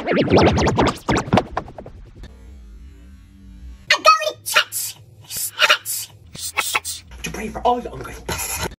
I go to church to pray for all your ungrateful bastards.